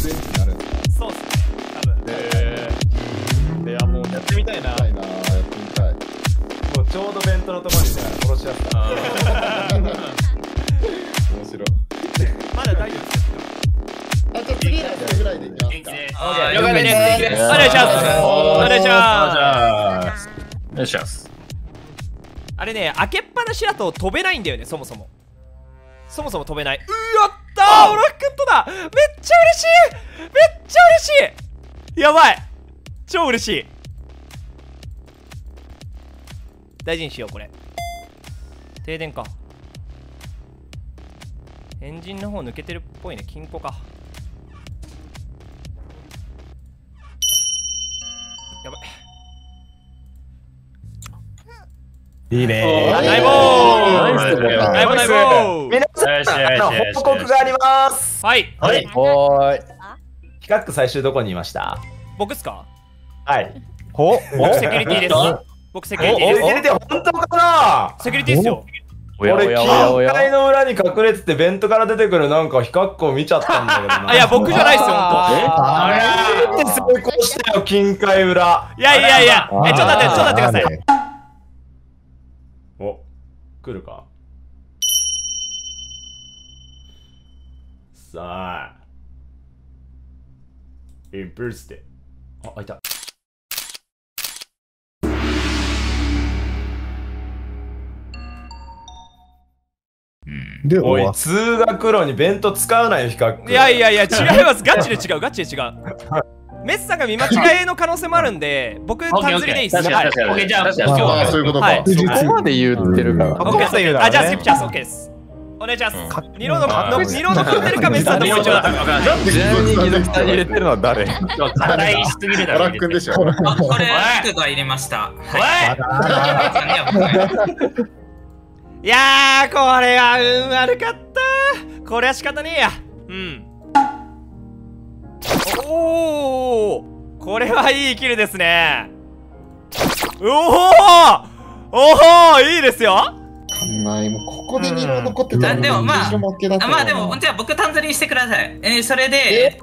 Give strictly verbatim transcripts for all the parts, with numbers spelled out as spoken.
るぜってなる。そうですね、多分。へえ。いや、もうやってみたいな。やってみたい。もうちょうどベントのところに殺し合った。面白い。まだ大丈夫ですか？あと次ぐらいでいきますか。了解です。お願いします。お願いします。お願いします。あれね、開けっぱなしだと飛べないんだよね、そもそも。そもそも飛べない。うーやったー、オラフ君とだ。めっちゃ嬉しい、めっちゃ嬉しい、やばい、超嬉しい。大事にしよう、これ。停電か。エンジンの方抜けてるっぽいね。金庫か。やばい。いいねー。ナイボーナイボーナイボー、皆さんの報告があります。はいはい。おい、企画最終どこにいました？僕っすか？はい。ほ僕セキュリティです。僕セキュリティです。セキュリティ本当かな？セキュリティですよ。俺、金塊の裏に隠れてて、ベントから出てくるなんか非格好見ちゃったんだけどな。いや、僕じゃないっすよ、ほんと。あれって成功したよ、金塊裏。いやいやいや、え、ちょっと待って、ちょっと待ってください。お、来るか。さあ、インプルスで。あ、開いた。で、おい、通学路に弁当使わないよ、比較。いやいやいや、違います。ガチで違う、ガチで違う。メッサが見間違えの可能性もあるんで、僕、タンズリでいいっす。オッケー、じゃあ、そういうことか。ここまで言ってるから。あ、じゃあ、スキップチャンス、オッケーです。お願いします。ニロの食ってるか、メッサのもう一度だ。なんでギザギザ入れてるのは誰？硬いしすぎるだろ。これ、僕が入れました。はい。いやー、これは運悪かった。これは仕方ねえや。うん。おお、これはいいキルですね。おおおお、いいですよ。ないもここでニロ残ってた。でもまあまあでもじゃあ僕タンズリにしてください。えそれで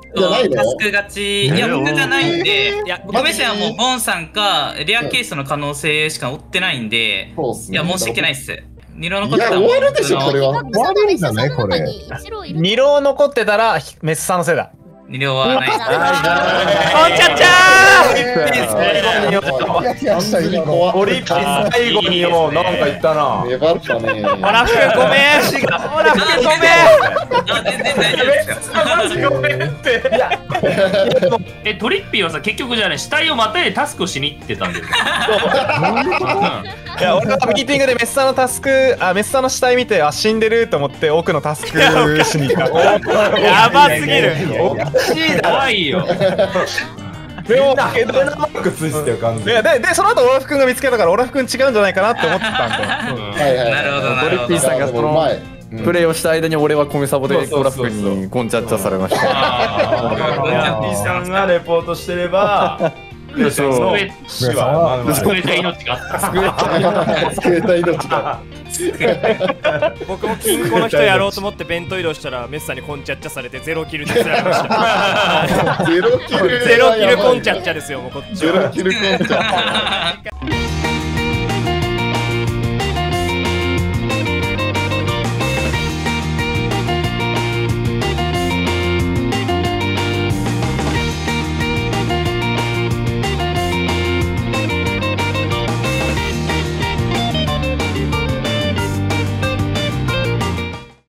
タスク勝ち。いや僕じゃないんで、いやごめんなさい、もうボンさんかレアケースの可能性しか追ってないんで、いや申し訳ないっす。ニロ残ってたら終わるでしょ。これは終わるんじゃない？これニロ残ってたらメッサのせいだ。ニロはない。おちゃちゃー。オリッピス最後にもうなんか言ったな。粘ったね。オラフ君ごめん。オラフ君ごめん。ごめんって。えトリッピーはさ結局じゃね、死体をまたいでタスクをしに行ってたんだよ。いや俺がミーティングでメッサのタスクあメッサの死体見てあ死んでると思って奥のタスクしに行った。やばすぎる。怖いよ。でもその後オラフ君が見つけたからオラフ君違うんじゃないかなって思ってたんで、なるほどなるほど。トリッピーさんがそのプレイをした間に俺はコミサボでオラフ君にゴンチャッチャされました。トリッピーさんがレポートしてれば死は救えた命があった。救えた命が。僕も金庫の人やろうと思って弁当移動したらメッサにコンチャッチャされてゼロキルで釣られました。ゼロキルコンチャッチャですよ、もうこっちは。ゼロキルコンチャッチャ